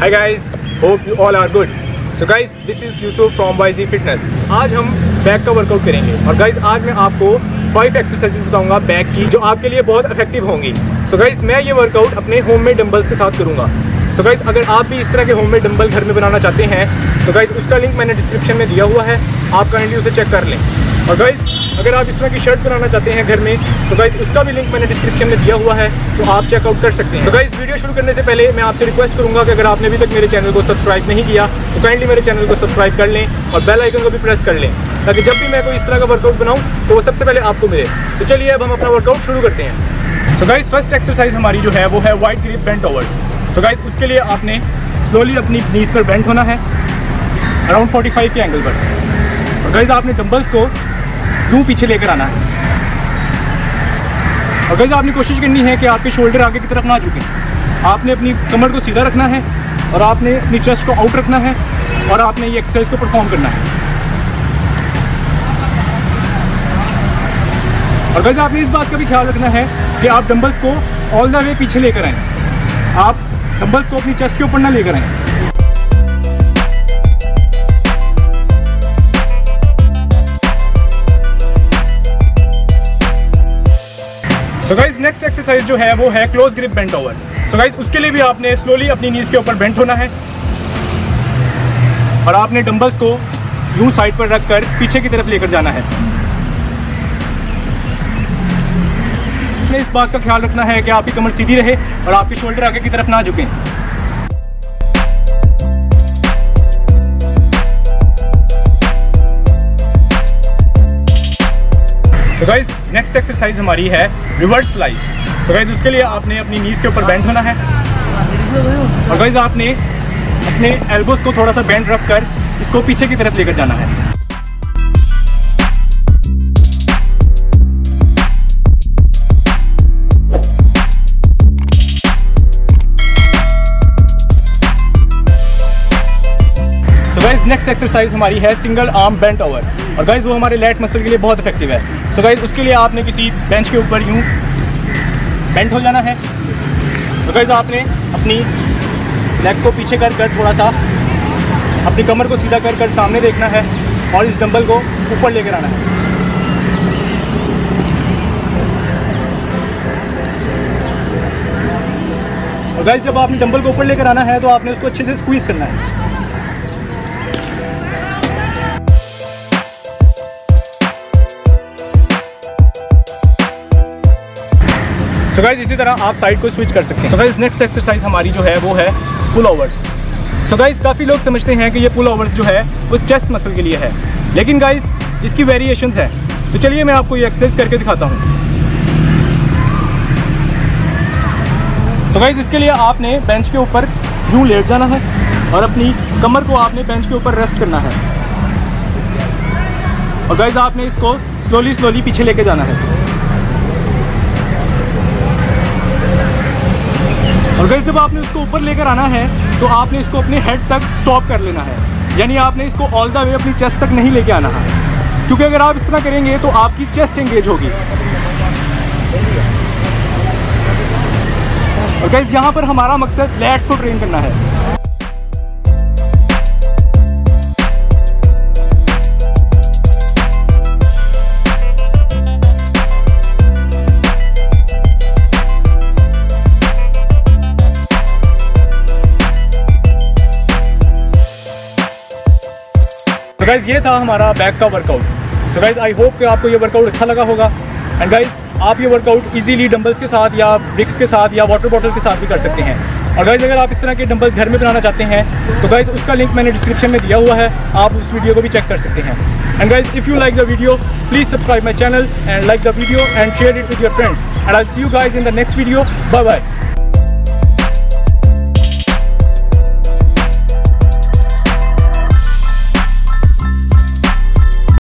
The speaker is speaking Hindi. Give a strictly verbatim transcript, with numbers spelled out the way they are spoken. Hi guys, hope you all are good. So guys, this is Yusuf from Waizy Fitness. आज हम बैक का वर्कआउट करेंगे और गाइज आज मैं आपको फाइव एक्सरसाइजेज बताऊंगा बैक की जो आपके लिए बहुत इफेक्टिव होंगी. सो गाइज मैं ये वर्कआउट अपने होम मेड डम्बल्स के साथ करूंगा. सो गाइज अगर आप भी इस तरह के होम मेड डम्बल घर में बनाना चाहते हैं तो गाइज उसका लिंक मैंने डिस्क्रिप्शन में दिया हुआ है, आप काइंडली उसे चेक कर लें. और गाइज अगर आप इस तरह की शर्ट बनाना चाहते हैं घर में तो गाइज उसका भी लिंक मैंने डिस्क्रिप्शन में दिया हुआ है, तो आप चेकआउट कर सकते हैं. तो गाइज वीडियो शुरू करने से पहले मैं आपसे रिक्वेस्ट करूंगा कि अगर आपने अभी तक मेरे चैनल को सब्सक्राइब नहीं किया तो काइंडली मेरे चैनल को सब्सक्राइब कर लें और बेल आइकन को भी प्रेस कर लें ताकि जब भी मैं कोई इस तरह का वर्कआउट बनाऊँ तो वो सबसे पहले आपको मिले. तो चलिए अब हम अपना वर्कआउट शुरू करते हैं. सो गाइज फर्स्ट एक्सरसाइज हमारी जो है वो है wide grip bent overs. So guys उसके लिए आपने स्लोली अपनी नीज पर बेंट होना है अराउंड फोर्टी फाइव के एंगल पर. और गाइज आपने डम्बल्स को यूँ पीछे लेकर आना है और गाइस आपने कोशिश करनी है कि आपके शोल्डर आगे की तरफ ना झुकें. आपने अपनी कमर को सीधा रखना है और आपने अपनी चेस्ट को आउट रखना है और आपने ये एक्सरसाइज को परफॉर्म करना है. और गाइस आपने इस बात का भी ख्याल रखना है कि आप डंबल्स को ऑल द वे पीछे लेकर आएँ, आप डंबल्स को अपनी चेस्ट के ऊपर ना लेकर आएँ. तो गाइज नेक्स्ट एक्सरसाइज जो है वो है close grip bent over. So guys उसके लिए भी आपने स्लोली अपनी नीज के ऊपर बेंट होना है और आपने डंबल्स को यूं साइड पर रखकर पीछे की तरफ लेकर जाना है. आपने इस बात का ख्याल रखना है कि आपकी कमर सीधी रहे और आपके शोल्डर आगे की तरफ ना झुकें. तो गाइज नेक्स्ट एक्सरसाइज हमारी है रिवर्स फ्लाइज. तो गाइज उसके लिए आपने अपनी नीज के ऊपर बेंट होना है और गाइज आपने अपने एल्बोस को थोड़ा सा बेंट रखकर इसको पीछे की तरफ लेकर जाना है. तो गाइज नेक्स्ट एक्सरसाइज हमारी है सिंगल आर्म बेंट ओवर और गाइज वो हमारे लैट मसल के लिए बहुत इफेक्टिव है. सो so गाइज उसके लिए आपने किसी बेंच के ऊपर यूं बेंट हो जाना है. तो गाइज आपने अपनी लेग को पीछे कर कर थोड़ा सा अपनी कमर को सीधा कर कर सामने देखना है और इस डंबल को ऊपर लेकर आना है. और गाइज जब आपने डंबल को ऊपर लेकर आना है तो आपने उसको अच्छे से स्क्वीज़ करना है. सो गाइज इसी तरह आप साइड को स्विच कर सकते हैं. सो गाइज नेक्स्ट एक्सरसाइज हमारी जो है वो है पुल ओवर्स. सो गाइज काफ़ी लोग समझते हैं कि ये पुल ओवर्स जो है वो चेस्ट मसल के लिए है, लेकिन गाइज इसकी वेरिएशंस हैं. तो चलिए मैं आपको ये एक्सरसाइज करके दिखाता हूँ. सो गाइज इसके लिए आपने बेंच के ऊपर यूँ लेट जाना है और अपनी कमर को आपने बेंच के ऊपर रेस्ट करना है और गाइज आपने इसको स्लोली स्लोली पीछे लेके जाना है. और गाइस जब आपने उसको ऊपर लेकर आना है तो आपने इसको अपने हेड तक स्टॉप कर लेना है, यानी आपने इसको ऑल द वे अपनी चेस्ट तक नहीं लेके आना है, क्योंकि अगर आप इस तरह करेंगे तो आपकी चेस्ट एंगेज होगी. और गाइस यहाँ पर हमारा मकसद लैट्स को ट्रेन करना है. तो गाइज़ ये था हमारा बैक का workout. So guys I hope कि आपको ये वर्कआउट अच्छा लगा होगा. एंड गाइज़ आप ये वर्कआउट इजीली डंबल्स के साथ या ब्रिक्स के साथ या वाटर बॉटल के साथ भी कर सकते हैं. और गाइज़ अगर आप इस तरह के डंबल्स घर में बनाना चाहते हैं तो गाइज़ उसका लिंक मैंने डिस्क्रिप्शन में दिया हुआ है, आप उस वीडियो को भी चेक कर सकते हैं. And guys if you like the video please subscribe my channel and like the video and share it with your friends. And I will see you guys in the next video. Bye bye.